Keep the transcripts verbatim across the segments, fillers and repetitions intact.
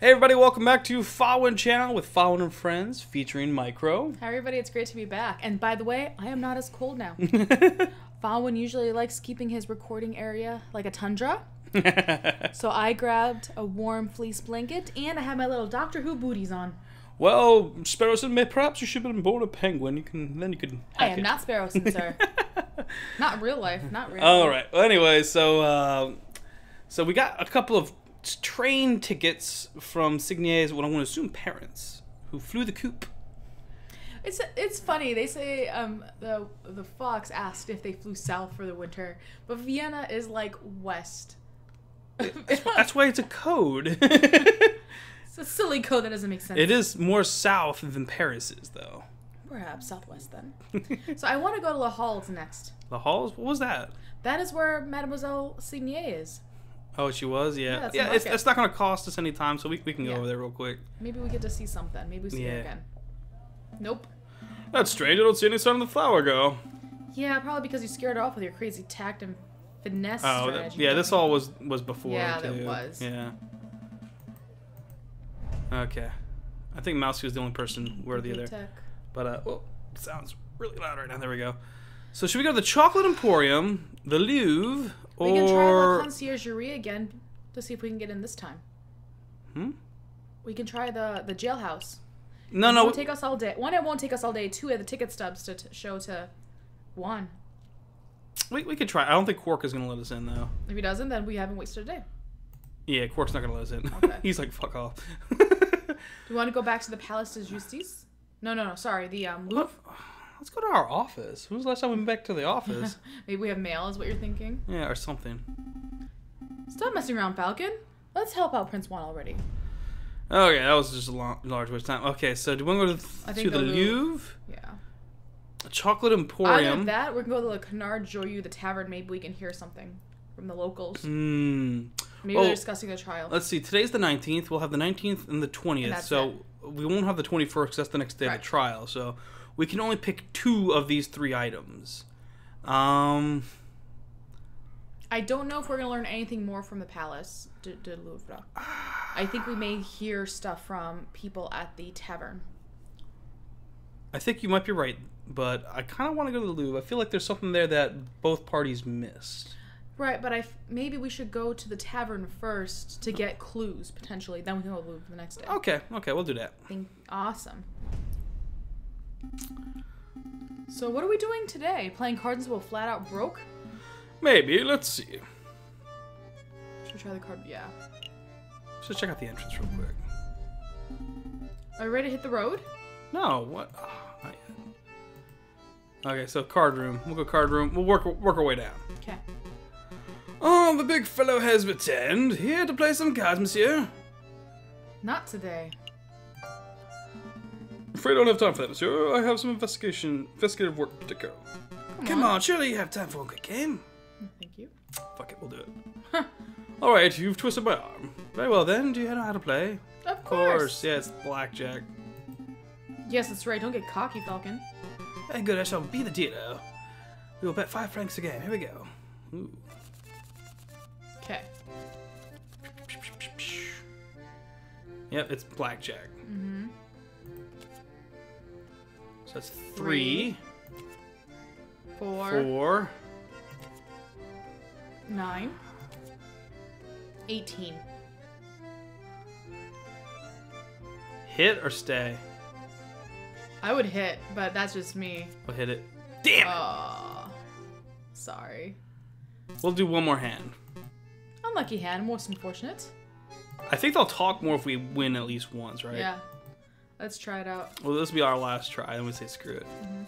Hey everybody, welcome back to Fawin Channel with Fawin N Friends featuring Micro. Hi everybody, it's great to be back. And by the way, I am not as cold now. Fawin usually likes keeping his recording area like a tundra. So I grabbed a warm fleece blanket and I had my little Doctor Who booties on. Well, Sparrowson, perhaps you should have been born a penguin. You can then you can. I am it. Not Sparrowson, sir. Not real life. Not real. All life. Right. Well, anyway, so uh, so we got a couple of train tickets from Signier's, what I want to assume parents, who flew the coop. It's it's funny. They say um, the the fox asked if they flew south for the winter, but Vienna is like west. That's, that's why it's a code. It's a silly code that doesn't make sense. It is more south than Paris is, though. Perhaps southwest, then. So I want to go to La Hall's next. La Hall's? What was that? That is where Mademoiselle Signet is. Oh, she was? Yeah. Yeah, that's yeah it's, it's not going to cost us any time, so we, we can go yeah. over there real quick. Maybe we get to see something. Maybe we see yeah. her again. Nope. That's strange. I don't see any sign of the flower go. Yeah, probably because you scared her off with your crazy tact and finesse oh, strategy. That, yeah, this all was, was before. Yeah, that was. Yeah. Okay, I think Mousy was the only person where the other, tech. but uh, well, it sounds really loud right now. There we go. So should we go to the Chocolate Emporium, the Louvre, or we can try the Conciergerie again to see if we can get in this time? Hmm. We can try the the jailhouse. No, no, it won't take us all day. One, it won't take us all day. Two, we have the ticket stubs to t show to Juan. We we could try. I don't think Quark is going to let us in though. If he doesn't, then we haven't wasted a day. Yeah, Quark's not going to let us in. Okay. He's like, fuck off. Do you want to go back to the Palais de Justice? No, no, no. Sorry, the um, Louvre. Let's go to our office. When was the last time we went back to the office? Maybe we have mail, is what you're thinking. Yeah, or something. Stop messing around, Falcon. Let's help out Prince Juan already. Okay, that was just a long, large waste of time. Okay, so do we want to go to, th to the, the Louvre? Louvre? Yeah. A Chocolate Emporium. Out of that, we're going to go to the Canard Joyeux, the tavern. Maybe we can hear something from the locals. Hmm. Maybe well, they're discussing a trial. Let's see. Today's the nineteenth. We'll have the nineteenth and the twentieth. And so it. we won't have the twenty-first because that's the next day right. of the trial. So we can only pick two of these three items. Um, I don't know if we're going to learn anything more from the Palace de, de Louvre. I think we may hear stuff from people at the tavern. I think you might be right, but I kind of want to go to the Louvre. I feel like there's something there that both parties missed. Right, but I f maybe we should go to the tavern first to get clues, potentially. Then we can go to the Louvre the next day. Okay, okay, we'll do that. Think awesome. So what are we doing today? Playing cards until we're flat out broke? Maybe, let's see. Should we try the card? Yeah. Should check out the entrance real quick. Are we ready to hit the road? No, what? Oh, not yet. Okay, so card room. We'll go card room. We'll work, work our way down. Okay. Oh, the big fellow has returned. Here to play some cards, monsieur. Not today. Afraid I don't have time for that, monsieur. I have some investigation, investigative work to go. Come, Come on. on, surely you have time for a good game. Thank you. Fuck it, we'll do it. All right, you've twisted my arm. Very well then. Do you know how to play? Of course. Of course. Yeah, it's blackjack. Yes, that's right. Don't get cocky, Falcon. Very good. I shall be the dealer. We will bet five francs a game. Here we go. Ooh. Okay. Yep, it's blackjack. Mm-hmm. So that's three, three four, four, nine, eighteen. Hit or stay? I would hit, but that's just me. We'll hit it. Damn it! Oh, sorry. We'll do one more hand. Unlucky hand, most unfortunate. I think they'll talk more if we win at least once, right? Yeah. Let's try it out. Well, this will be our last try. I'm going to say screw it. Mm-hmm.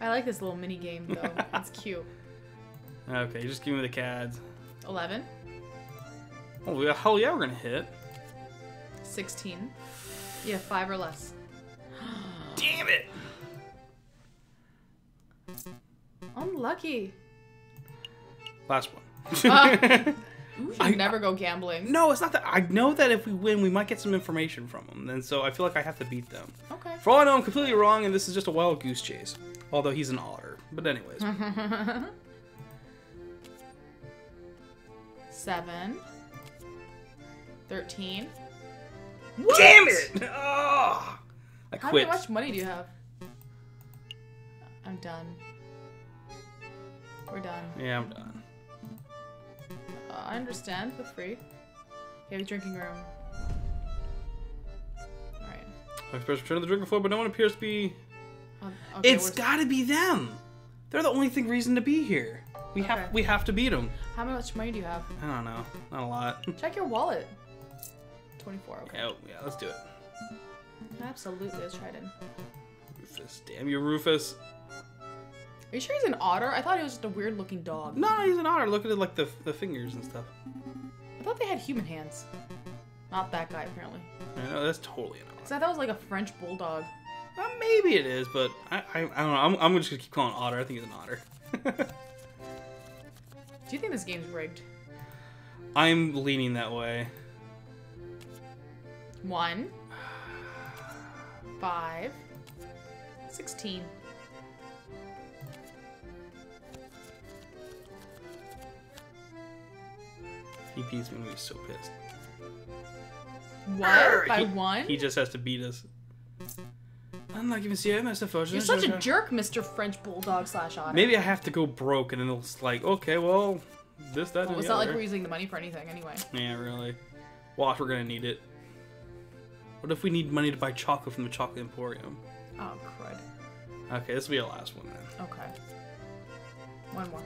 I like this little mini game, though. It's cute. Okay, you just give me the cads. eleven. Oh, hell yeah, we're going to hit. sixteen. Yeah, five or less. Damn it! Unlucky. Last one. uh, we should I never go gambling. No, it's not that. I know that if we win, we might get some information from them. And so I feel like I have to beat them. Okay. For all I know, I'm completely wrong, and this is just a wild goose chase. Although he's an otter. But anyways. Seven. thirteen. What? Damn it! Oh, I How quit. How much money do you have? I'm done. We're done. Yeah, I'm done. Uh, I understand. Feel free. Okay, we have a drinking room. Alright. I first return to the drinking floor, but no one appears to be... Um, okay, it's gotta be them! They're the only thing reason to be here. We okay. have we have to beat them. How much money do you have? I don't know. Not a lot. Check your wallet. twenty-four, okay. Yeah, oh, yeah, let's do it. Absolutely, let's try it in. Rufus, damn you, Rufus. Are you sure he's an otter? I thought he was just a weird-looking dog. No, no, he's an otter. Look at it, like the the fingers and stuff. I thought they had human hands. Not that guy, apparently. I know, that's totally an otter. Because I thought it was like a French bulldog. Well, maybe it is, but I I, I don't know. I'm, I'm just gonna keep calling otter. I think he's an otter. Do you think this game's rigged? I'm leaning that way. One, five, sixteen. He beats me, I'm gonna be so pissed. What? Arr, By he, one? He just has to beat us. I'm not giving C I Mister Fudge. You're such a jerk, Mister French Bulldog slash Otter. Maybe I have to go broke, and then it's like, okay, well, this, that, well, and it's the not other. Like we're using the money for anything anyway. Yeah, really. Well, if we're gonna need it. What if we need money to buy chocolate from the Chocolate Emporium? Oh, crud. Okay, this will be our last one then. Okay. One more.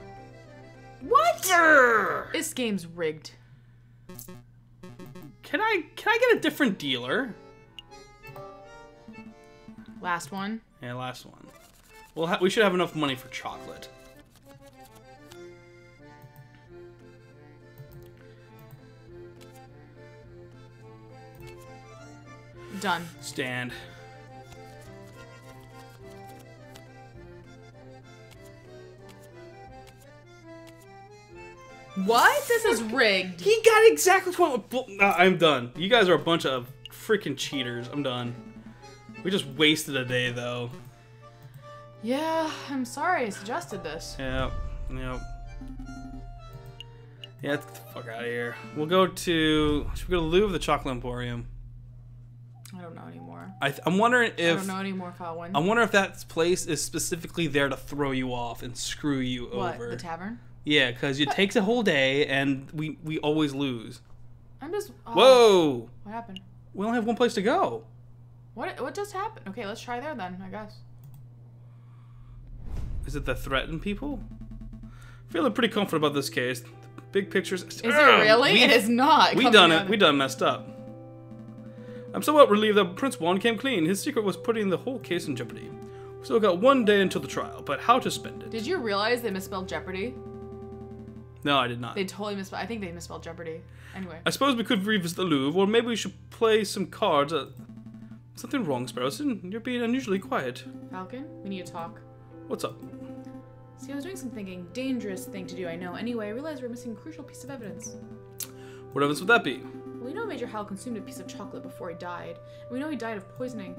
What? Grr! This game's rigged. Can I can I get a different dealer? Last one. Yeah, last one. Well, ha we should have enough money for chocolate. Done. Stand. What? This is rigged. He got exactly what. Uh, I'm done. You guys are a bunch of freaking cheaters. I'm done. We just wasted a day, though. Yeah, I'm sorry I suggested this. Yep. Yep. Yeah, let's get the fuck out of here. We'll go to. Should we go to Louvre, the Chocolate Emporium? I don't know anymore. I th I'm wondering if I don't know anymore, Fawin. I wonder if that place is specifically there to throw you off and screw you what, over. What, the tavern? Yeah, because it takes a whole day, and we we always lose. I'm just. Oh, whoa! What happened? We only have one place to go. What what just happened? Okay, let's try there then. I guess. Is it the threatened people? Feeling pretty confident about this case. The big pictures. Is ugh, it really? We, it is not. We done it. We done messed up. I'm somewhat relieved that Prince Juan came clean. His secret was putting the whole case in jeopardy. We still got one day until the trial, but how to spend it? Did you realize they misspelled Jeopardy? No, I did not. They totally misspelled. I think they misspelled Jeopardy. Anyway. I suppose we could revisit the Louvre, or maybe we should play some cards. Uh, something wrong, Sparrowson. You're being unusually quiet. Falcon, we need to talk. What's up? See, I was doing some thinking. Dangerous thing to do, I know. Anyway, I realized we're missing a crucial piece of evidence. What evidence would that be? We know Major Hal consumed a piece of chocolate before he died, and we know he died of poisoning.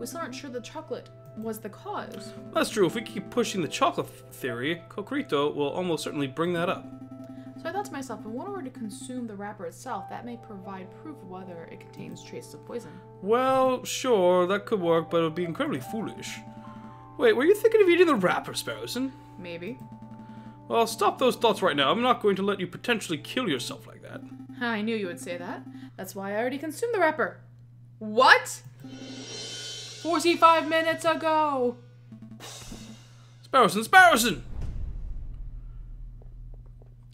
We still aren't sure the chocolate was the cause. That's true. If we keep pushing the chocolate theory, Cocorito will almost certainly bring that up. So I thought to myself, if one were to consume the wrapper itself, that may provide proof of whether it contains traces of poison. Well, sure, that could work, but it would be incredibly foolish. Wait, were you thinking of eating the wrapper, Sparrowson? Maybe. Well, stop those thoughts right now. I'm not going to let you potentially kill yourself like that. I knew you would say that. That's why I already consumed the wrapper. What? forty-five minutes ago. Sparrowson, Sparrowson!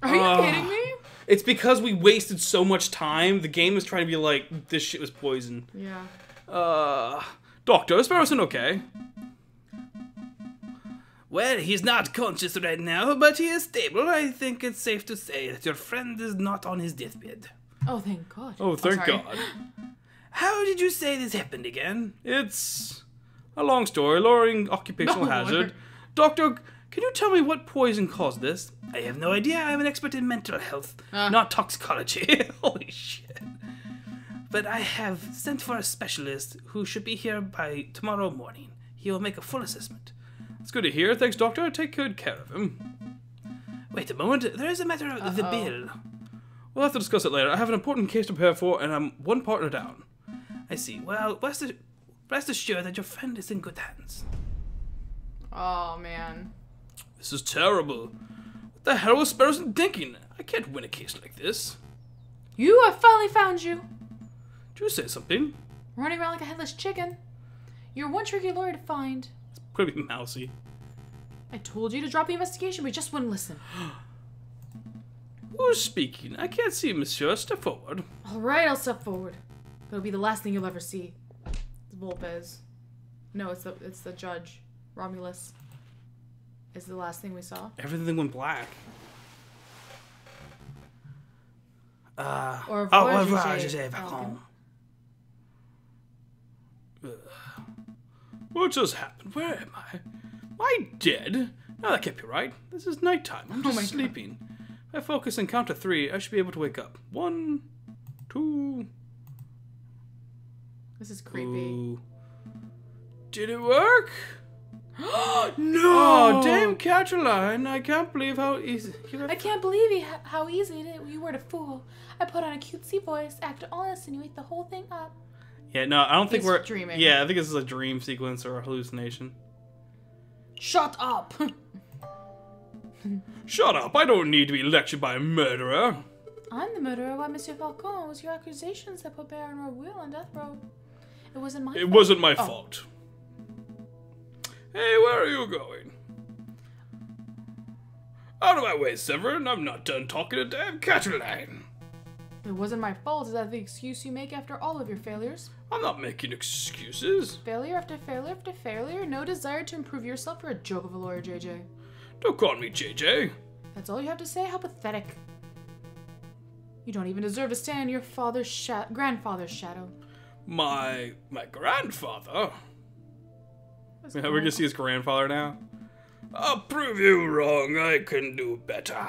Are you uh, kidding me? It's because we wasted so much time. The game is trying to be like, this shit was poison. Yeah. Uh, Doctor, is Sparrowson okay? Well, he's not conscious right now, but he is stable. I think it's safe to say that your friend is not on his deathbed. Oh, thank God. Oh, thank God. How did you say this happened again? It's a long story. Lowering occupational no, hazard. Lord. Doctor, can you tell me what poison caused this? I have no idea. I'm an expert in mental health, uh. not toxicology. Holy shit. But I have sent for a specialist who should be here by tomorrow morning. He will make a full assessment. It's good to hear. Thanks, Doctor. Take good care of him. Wait a moment. There is a matter of uh-oh. the bill. We'll have to discuss it later. I have an important case to prepare for, and I'm one partner down. I see. Well, rest, rest assured that your friend is in good hands. Oh, man. This is terrible. What the hell was Sparrowson thinking? I can't win a case like this. You, I finally found you. Did you say something? Running around like a headless chicken. You're one tricky lawyer to find. It's pretty mousy. I told you to drop the investigation, but you just wouldn't listen. Who's speaking? I can't see, monsieur. Step forward. All right, I'll step forward. That'll be the last thing you'll ever see. It's Volpez. No, it's the, it's the judge. Romulus is the last thing we saw. Everything went black. Uh, or au revoir, José Falcon. What just happened? Where am I? Am I dead? No, that can't be right. This is nighttime. I'm just oh sleeping. God. If I focus and count to three, I should be able to wake up. One, two. This is creepy. Ooh. Did it work? No! Oh, damn, Cataline! I can't believe how easy. I can't believe he, how easy it is. You were a fool. I put on a cutesy voice, act honest, and you ate the whole thing up. Yeah, no, I don't He's think we're dreaming. Yeah, I think this is a dream sequence or a hallucination. Shut up! Shut up! I don't need to be lectured by a murderer. I'm the murderer. Why, Monsieur Falcon, it was your accusations that put Baron Rorqual on death row. It wasn't my. It fault. wasn't my oh. fault. Hey, where are you going? Out of my way, Severin. I'm not done talking to damn Cataline. It wasn't my fault. Is that the excuse you make after all of your failures? I'm not making excuses. Failure after failure after failure. No desire to improve yourself for a joke of a lawyer, J J. Don't call me J J. That's all you have to say? How pathetic. You don't even deserve to stand in your father's sha- grandfather's shadow. My... my grandfather? That's yeah, we can see his grandfather now. I'll prove you wrong. I can do better.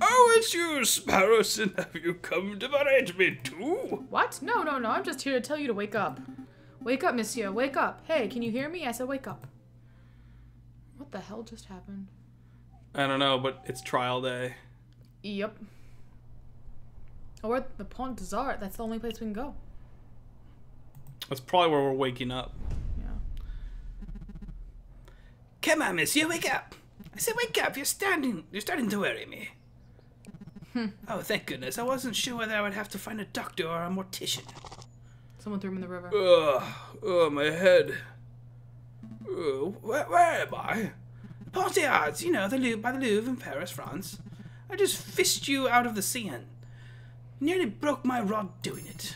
Oh, it's you, Sparrowson. Have you come to berate me too? What? No, no, no. I'm just here to tell you to wake up. Wake up, monsieur. Wake up. Hey, can you hear me? I said wake up. What the hell just happened? I don't know, but it's trial day. Yep. Oh, we're at the Pont des Arts. That's the only place we can go. That's probably where we're waking up. Yeah. Come on, monsieur, wake up! I said wake up! You're standing. You're starting to worry me. Oh, thank goodness. I wasn't sure whether I would have to find a doctor or a mortician. Someone threw him in the river. Ugh. Oh, my head. Uh, where, where am I? Pont des Arts, you know, the Louvre, by the Louvre in Paris, France. I just fished you out of the Seine. Nearly broke my rod doing it.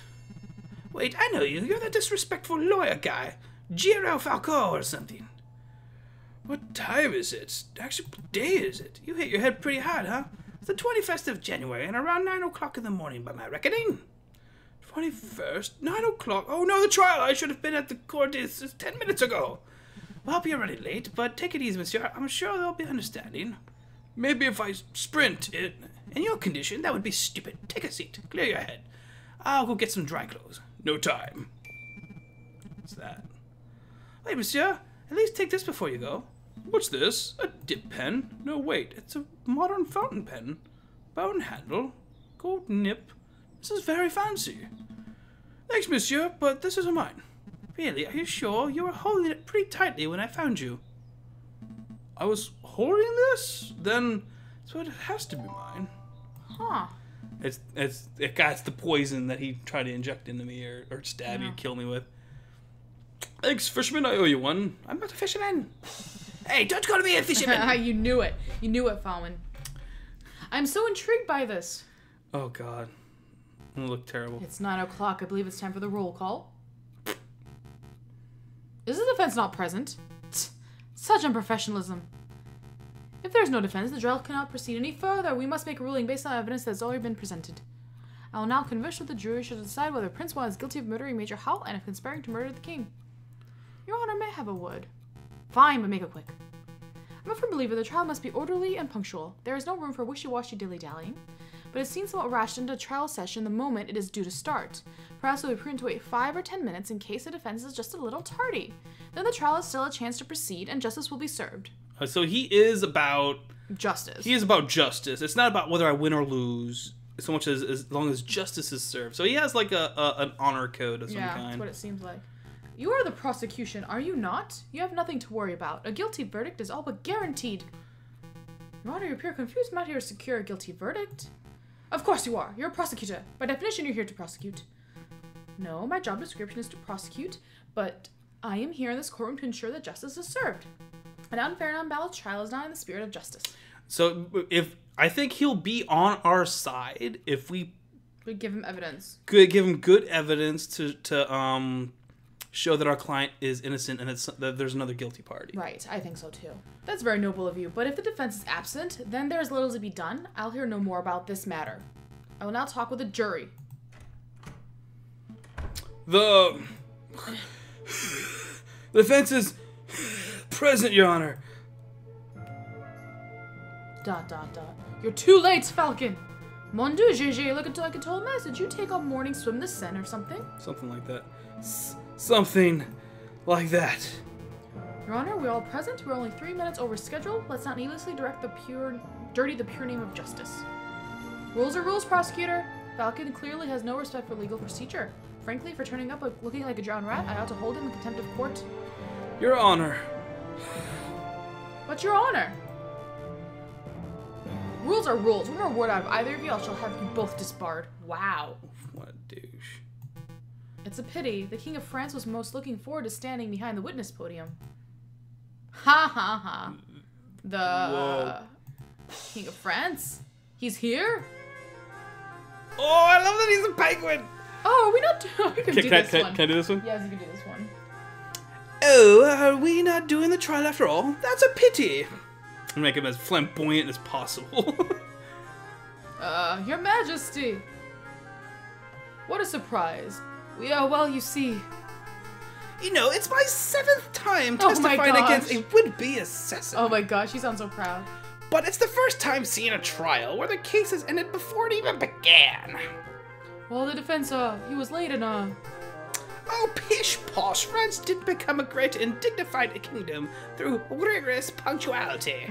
Wait, I know you. You're the disrespectful lawyer guy. Giraud Falcon or something. What time is it? Actually, what day is it? You hit your head pretty hard, huh? It's the twenty-first of January and around nine o'clock in the morning by my reckoning. twenty-first? nine o'clock? Oh no, the trial! I should have been at the court ten minutes ago. Well, I'll be already late, but take it easy, monsieur. I'm sure they'll be understanding. Maybe if I sprint it. In your condition, that would be stupid. Take a seat. Clear your head. I'll go get some dry clothes. No time. What's that? Wait, monsieur. At least take this before you go. What's this? A dip pen? No, wait. It's a modern fountain pen. Bone handle. Gold nip. This is very fancy. Thanks, monsieur, but this isn't mine. Really, are you sure? You were holding it pretty tightly when I found you. I was holding this? Then, so it has to be mine. Huh. It's, it's, it got the poison that he tried to inject into me or, or stab yeah. you, kill me with. Thanks, fisherman, I owe you one. I'm not a fisherman. Hey, don't call me a fisherman. You knew it. You knew it, Fawin. I'm so intrigued by this. Oh, God. I'm gonna look terrible. It's nine o'clock. I believe it's time for the roll call. Is the defense not present? Tch, such unprofessionalism. If there's no defense, the trial cannot proceed any further. We must make a ruling based on evidence that has already been presented. I will now converse with the jury to decide whether Prince Juan is guilty of murdering Major Hal and of conspiring to murder the king. Your Honor may have a word. Fine, but make it quick. I'm a firm believer the trial must be orderly and punctual. There is no room for wishy-washy dilly-dallying, but it seems somewhat rash to end a trial session the moment it is due to start. Perhaps it would be prudent to wait five or ten minutes in case the defense is just a little tardy. Then the trial is still a chance to proceed and justice will be served. So he is about justice. He is about justice. It's not about whether I win or lose, so much as as long as justice is served. So he has like a, a an honor code of some yeah, kind. Yeah, that's what it seems like. You are the prosecution, are you not? You have nothing to worry about. A guilty verdict is all but guaranteed. Your Honor, you appear confused. I'm not here to secure a guilty verdict. Of course you are. You're a prosecutor. By definition, you're here to prosecute. No, my job description is to prosecute, but I am here in this courtroom to ensure that justice is served. An unfair and unbalanced trial is not in the spirit of justice. So if I think he'll be on our side if we... We give him evidence. Could give him good evidence to... to um. show that our client is innocent and it's, that there's another guilty party. Right, I think so too. That's very noble of you, but if the defense is absent, then there's little to be done. I'll hear no more about this matter. I will now talk with the jury. The... the defense is present, Your Honor. Dot, dot, dot. You're too late, Falcon. Mon Dieu, Gégé, look at, like a told message. You take a morning swim to Seine or something? Something like that. S Something like that. Your Honor, we're all present. We're only three minutes over schedule. Let's not needlessly direct the pure, dirty the pure name of justice. Rules are rules, prosecutor. Falcon clearly has no respect for legal procedure. Frankly, for turning up looking like a drowned rat, I ought to hold him in contempt of court. Your Honor. But Your Honor. Rules are rules. One more word out of either of you, I shall have you both disbarred. Wow. What a douche. It's a pity. The King of France was most looking forward to standing behind the witness podium. Ha ha ha. The uh, King of France? He's here? Oh, I love that he's a penguin! Oh, are we not doing can, do can, this I, one. Can I do this one? Yes, you can do this one. Oh, are we not doing the trial after all? That's a pity. I'll make him as flamboyant as possible. uh, Your Majesty. What a surprise. Yeah, well, you see. You know, it's my seventh time testifying oh against a would-be assassin. Oh my gosh, you sound so proud. But it's the first time seeing a trial where the case has ended before it even began. Well, the defense, uh, he was late and, uh... Oh, pish-posh, France did become a great and dignified kingdom through rigorous punctuality.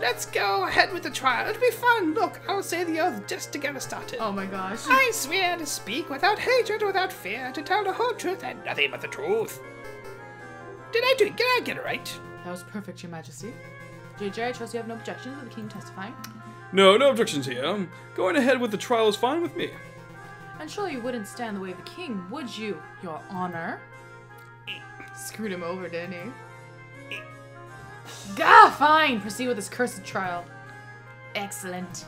Let's go ahead with the trial. It'll be fun. Look, I'll say the oath just to get us started. Oh my gosh. I swear to speak without hatred, without fear, to tell the whole truth and nothing but the truth. Did I do it? Did I get it right? That was perfect, Your Majesty. J J, I trust you have no objections to the King testifying? No, no objections here. Going ahead with the trial is fine with me. And surely you wouldn't stand in the way of the King, would you, Your Honor? Screwed him over, didn't he? Gah, fine! Proceed with this cursed trial. Excellent.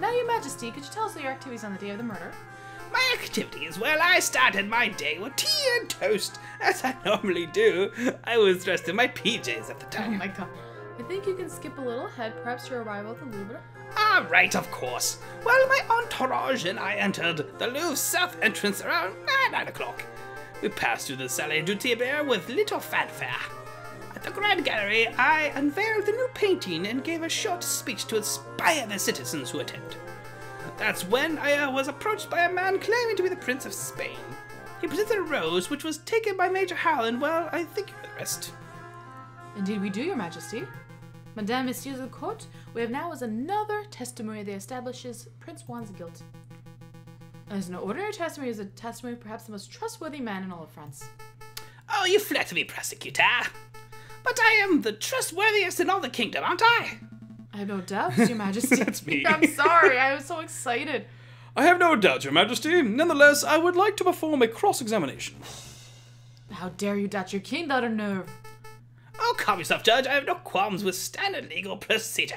Now, Your Majesty, could you tell us your activities on the day of the murder? My activities? Well, I started my day with tea and toast, as I normally do. I was dressed in my P Js at the time. Oh my god. I think you can skip a little ahead, perhaps your arrival at the Louvre. Ah, right, of course. Well, my entourage and I entered the Louvre south entrance around nine o'clock. We passed through the Salle du Tiber with little fanfare. At the Grand Gallery, I unveiled the new painting and gave a short speech to inspire the citizens who attend. That's when I uh, was approached by a man claiming to be the Prince of Spain. He presented a rose which was taken by Major Hal, and well, I think you know the rest. Indeed we do, Your Majesty. Madame, Messieurs of the Court, we have now as another testimony that establishes Prince Juan's guilt. As an ordinary testimony, is a testimony of perhaps the most trustworthy man in all of France. Oh, you flatter me, prosecutor. But I am the trustworthiest in all the kingdom, aren't I? I have no doubts, Your Majesty. That's me. I'm sorry, I was so excited. I have no doubts, Your Majesty. Nonetheless, I would like to perform a cross-examination. How dare you doubt your king without a nerve? Oh, calm yourself, Judge. I have no qualms with standard legal procedure.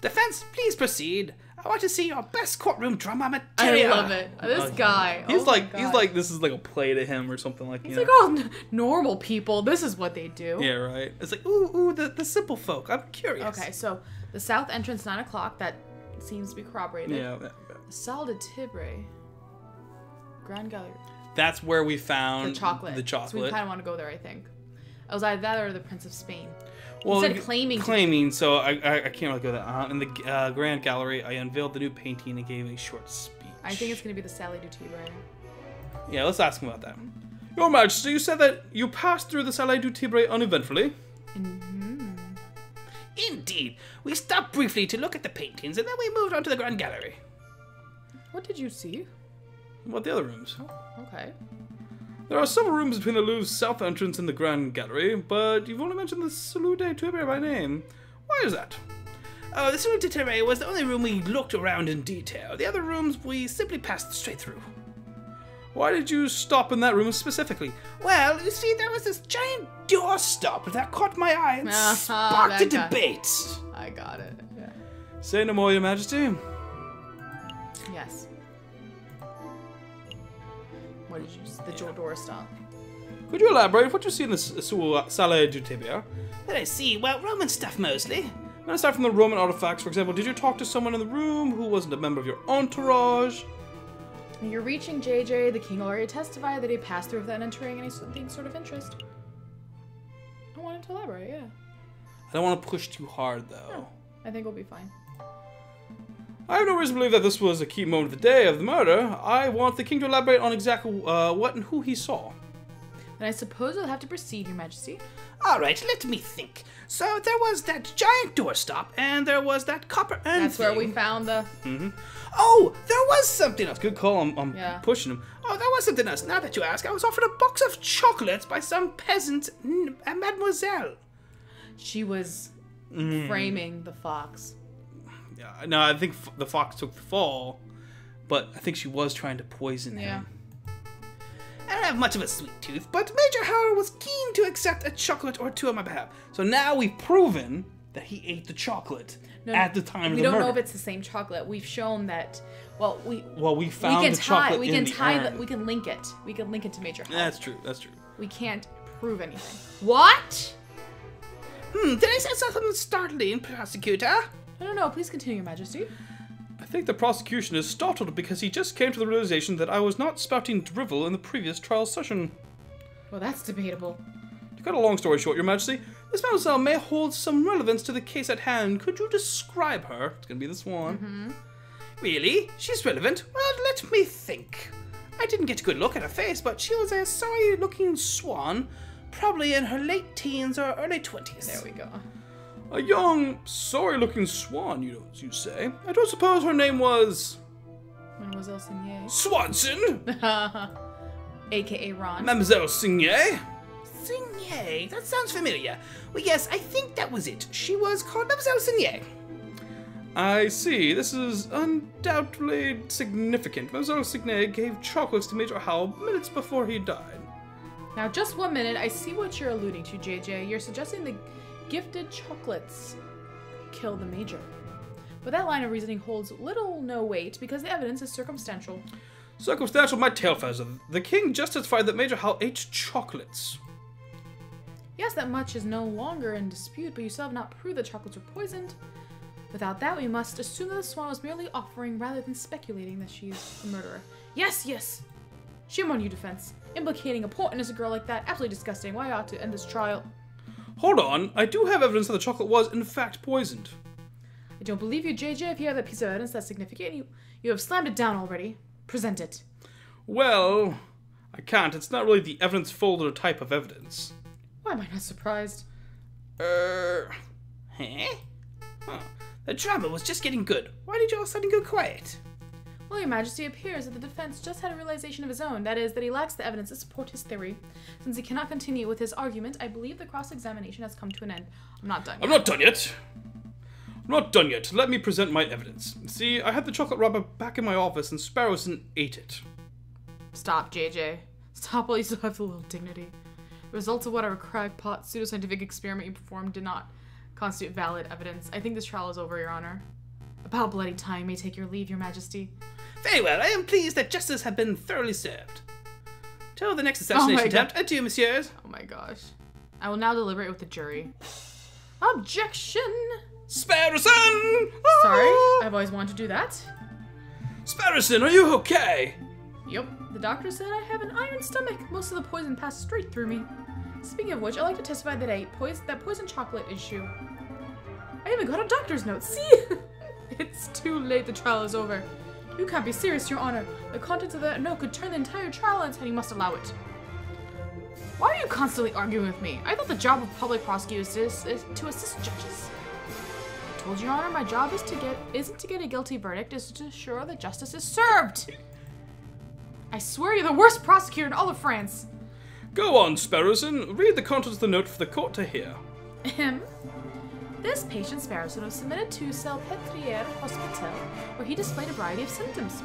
Defense, please proceed. I want to see your best courtroom drama material. I love it. This guy. He's oh like, he's like, this is like a play to him or something like that. He's you know. like, oh, normal people. This is what they do. Yeah, right. It's like, ooh, ooh, the, the simple folk. I'm curious. Okay, so the south entrance, nine o'clock. That seems to be corroborated. Yeah. yeah. Salle de Tibre. Grand Gallery. That's where we found the chocolate. The chocolate. So we kind of want to go there, I think. I was either that or the Prince of Spain. Well, he said claiming. Claiming, so I, I, I can't really go that. Uh, in the uh, Grand Gallery, I unveiled the new painting and gave a short speech. I think it's going to be the Salle du Tiber. Yeah, let's ask him about that. Your Majesty, you said that you passed through the Salle du Tiber uneventfully. Mm-hmm. Indeed. We stopped briefly to look at the paintings, and then we moved on to the Grand Gallery. What did you see? What, the other rooms? Oh, okay. There are several rooms between the Louvre's south entrance and the Grand Gallery, but you've only mentioned the Salle du Tiber by name. Why is that? Uh, the Salle du Tiber was the only room we looked around in detail. The other rooms we simply passed straight through. Why did you stop in that room specifically? Well, you see, there was this giant doorstop that caught my eye and uh-huh, sparked a debate. I got it. Yeah. Say no more, Your Majesty. Yes. What did you see? The yeah. doorstop. Could you elaborate? What do you see in the Salle du Tibia? What did I see? Well, Roman stuff mostly. And aside from the Roman artifacts, for example, did you talk to someone in the room who wasn't a member of your entourage? You're reaching J J. The king already testified that he passed through without entering anything sort of interest. I wanted to elaborate, yeah. I don't want to push too hard, though. No, I think we'll be fine. I have no reason to believe that this was a key moment of the day of the murder. I want the king to elaborate on exactly uh, what and who he saw. Then I suppose we'll have to proceed, Your Majesty. All right, let me think. So there was that giant doorstop, and there was that copper urn. That's thing. Where we found the... Mm-hmm. Oh, there was something else. Good call. I'm, I'm yeah. pushing him. Oh, there was something else. Now that you ask, I was offered a box of chocolates by some peasant mademoiselle. She was mm. framing the fox. Yeah, no, I think f the fox took the fall, but I think she was trying to poison yeah. him. I don't have much of a sweet tooth, but Major Howard was keen to accept a chocolate or two on my behalf. So now we've proven that he ate the chocolate no, at the time of the murder. We don't know if it's the same chocolate. We've shown that. Well, we well we found we the tie, chocolate we can in tie the, the We can link it. We can link it to Major Howard. That's true. That's true. We can't prove anything. What? Hmm. Did I say something startling, Prosecutor? No, no, no. Please continue, Your Majesty. I think the prosecution is startled because he just came to the realization that I was not spouting drivel in the previous trial session. Well, that's debatable. To cut a long story short, Your Majesty, this mademoiselle may hold some relevance to the case at hand. Could you describe her? It's going to be this one. Mm-hmm. Really? She's relevant? Well, let me think. I didn't get a good look at her face, but she was a sorry-looking swan, probably in her late teens or early twenties. There we go. A young, sorry-looking swan, you know, as you say. I don't suppose her name was... Mademoiselle Signet. Swanson! A K A Ron. Mademoiselle Signet. Signet? That sounds familiar. Well, yes, I think that was it. She was called Mademoiselle Signet. I see. This is undoubtedly significant. Mademoiselle Signet gave chocolates to Major Howell minutes before he died. Now, just one minute. I see what you're alluding to, J J. You're suggesting the... gifted chocolates kill the Major. But that line of reasoning holds little no weight because the evidence is circumstantial. Circumstantial, my tail feather. The king justified that Major Hal ate chocolates. Yes, that much is no longer in dispute, but you still have not proved that chocolates were poisoned. Without that, we must assume that the swan was merely offering rather than speculating that she's the murderer. Yes, yes. Shame on you, defense. Implicating a poor innocent girl like that, absolutely disgusting. Why ought to end this trial? Hold on, I do have evidence that the chocolate was, in fact, poisoned. I don't believe you, J J. If you have a piece of evidence that's significant, you, you have slammed it down already. Present it. Well, I can't. It's not really the evidence folder type of evidence. Why am I not surprised? Er... Huh? Huh. The drama was just getting good. Why did you all suddenly go quiet? Well, Your Majesty, it appears that the defense just had a realization of his own, that is, that he lacks the evidence to support his theory. Since he cannot continue with his argument, I believe the cross-examination has come to an end. I'm not done yet. I'm not done yet! I'm not done yet. Let me present my evidence. See, I had the chocolate wrapper back in my office, and Sparrowson ate it. Stop, J J. Stop while you still have a little dignity. The results of whatever crackpot pseudoscientific experiment you performed did not constitute valid evidence. I think this trial is over, Your Honor. About bloody time, may take your leave, Your Majesty. Very well, I am pleased that justice has been thoroughly served. Till the next assassination oh attempt, God. Adieu, messieurs. Oh my gosh. I will now deliberate with the jury. Objection! Sparrowson! Sorry, I've always wanted to do that. Sparrowson, are you okay? Yep. The doctor said I have an iron stomach. Most of the poison passed straight through me. Speaking of which, I'd like to testify that I ate poison, that poison chocolate issue. I even got a doctor's note, see? It's too late, the trial is over. You can't be serious, Your Honor. The contents of that note could turn the entire trial on its head. You must allow it. Why are you constantly arguing with me? I thought the job of public prosecutors is to assist judges. Ruffles. Your Honor, my job is to get isn't to get a guilty verdict, is to ensure that justice is served. I swear you're the worst prosecutor in all of France. Go on, Sparrowson. Read the contents of the note for the court to hear. Ahem. This patient, Sparrowson, was submitted to Salpêtrière Hospital, where he displayed a variety of symptoms.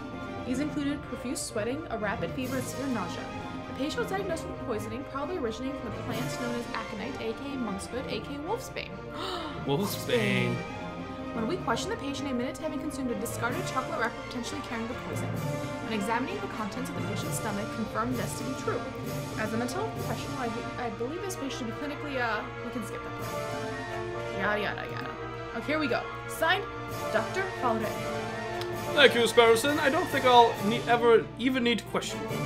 These included profuse sweating, a rapid fever, and severe nausea. The patient was diagnosed with poisoning, probably originating from a plant known as aconite, aka monkshood, aka wolfsbane. Wolfsbane. When we questioned the patient, admitted to having consumed a discarded chocolate wrapper potentially carrying the poison. When examining the contents of the patient's stomach, confirmed this to be true. As a mental health professional, I, I believe this patient should be clinically, uh, we can skip that part. Yada, yada, yada. Okay, here we go. Signed, Doctor Falde. Thank you, Sparrowson. I don't think I'll ne ever even need to question you.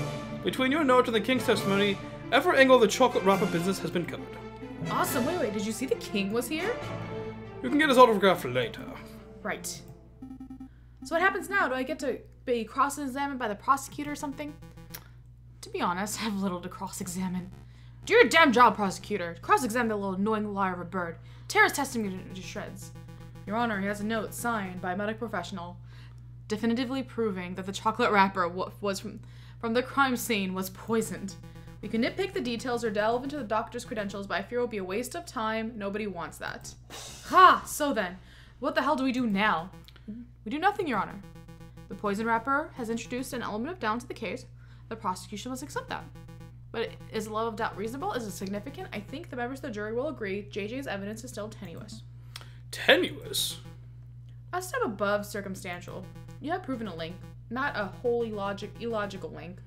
Between your note and the King's testimony, every angle of the chocolate wrapper business has been covered. Awesome. Wait, wait, did you see the King was here? You can get his autograph later. Right. So what happens now? Do I get to be cross-examined by the prosecutor or something? To be honest, I have little to cross-examine. Do your damn job, prosecutor. Cross-examine the little annoying liar of a bird. Tear his testimony to shreds. Your Honor, he has a note signed by a medical professional definitively proving that the chocolate wrapper was from, from the crime scene was poisoned. We can nitpick the details or delve into the doctor's credentials, but I fear it will be a waste of time. Nobody wants that. Ha! So then, what the hell do we do now? We do nothing, Your Honor. The poison wrapper has introduced an element of doubt to the case. The prosecution must accept that. But is the level of doubt reasonable? Is it significant? I think the members of the jury will agree. J J's evidence is still tenuous. Tenuous? A step above circumstantial. You have proven a link, not a wholly logic illogical link.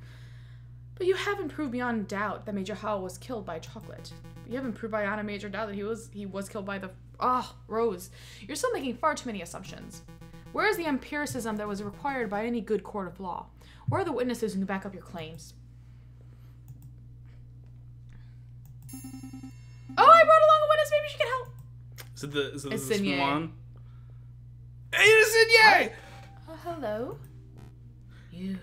But you haven't proved beyond doubt that Major Howell was killed by chocolate. You haven't proved beyond a major doubt that he was he was killed by the ah oh, Rose. You're still making far too many assumptions. Where is the empiricism that was required by any good court of law? Where are the witnesses who can back up your claims? Oh, I brought along a witness. Maybe she can help. Is it the is it the Prince Juan? Hey, it's Signe! Oh, hello. You.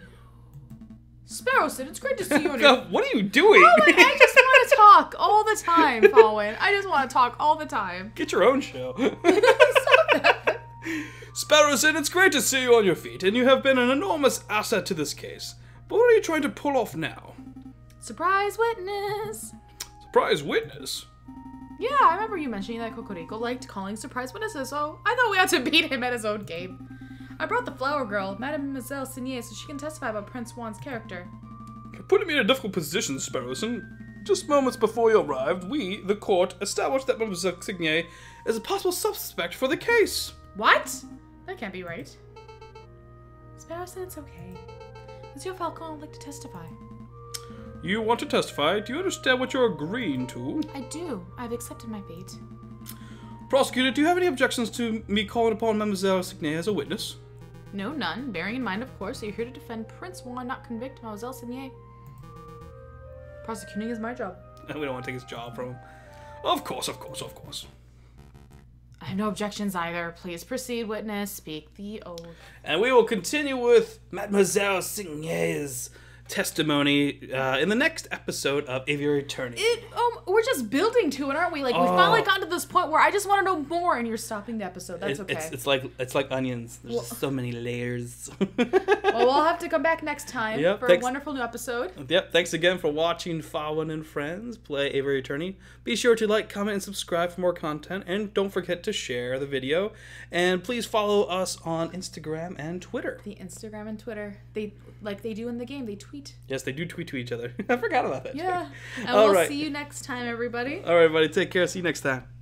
Sparrowson, it's great to see you. On your... What are you doing? Oh, like, I just want to talk all the time, Fawin. I just want to talk all the time. Get your own show. Stop that. Sparrowson, it's great to see you on your feet, and you have been an enormous asset to this case. But what are you trying to pull off now? Surprise witness. Surprise witness? Yeah, I remember you mentioning that Cocorito liked calling surprise witnesses, so I thought we had to beat him at his own game. I brought the flower girl, Mademoiselle Signet, so she can testify about Prince Juan's character. You're putting me in a difficult position, Sparrowson. Just moments before you arrived, we, the court, established that Mademoiselle Signet is a possible suspect for the case. What? That can't be right. Sparrowson, it's okay. Monsieur Falcon would like to testify. You want to testify? Do you understand what you're agreeing to? I do. I've accepted my fate. Prosecutor, do you have any objections to me calling upon Mademoiselle Signet as a witness? No, none. Bearing in mind, of course, that you're here to defend Prince Juan, not convict Mademoiselle Signet. Prosecuting is my job. And we don't want to take his job from him. Of course, of course, of course. I have no objections either. Please proceed, witness. Speak the oath. And we will continue with Mademoiselle Signier's testimony uh, in the next episode of Aviary Attorney. It, um, we're just building to it, aren't we? Like, we've oh. finally gotten to this point where I just want to know more, and you're stopping the episode. That's it, okay. It's, it's like it's like onions. There's well, just so many layers. Well, we'll have to come back next time yep, for thanks. a wonderful new episode. Yep, thanks again for watching Fawin and Friends play Aviary Attorney. Be sure to like, comment, and subscribe for more content, and don't forget to share the video. And please follow us on Instagram and Twitter. The Instagram and Twitter. They, like they do in the game, they tweet. Yes, they do tweet to each other. I forgot about that. Yeah. And All we'll right. see you next time, everybody. All right, everybody. Take care. See you next time.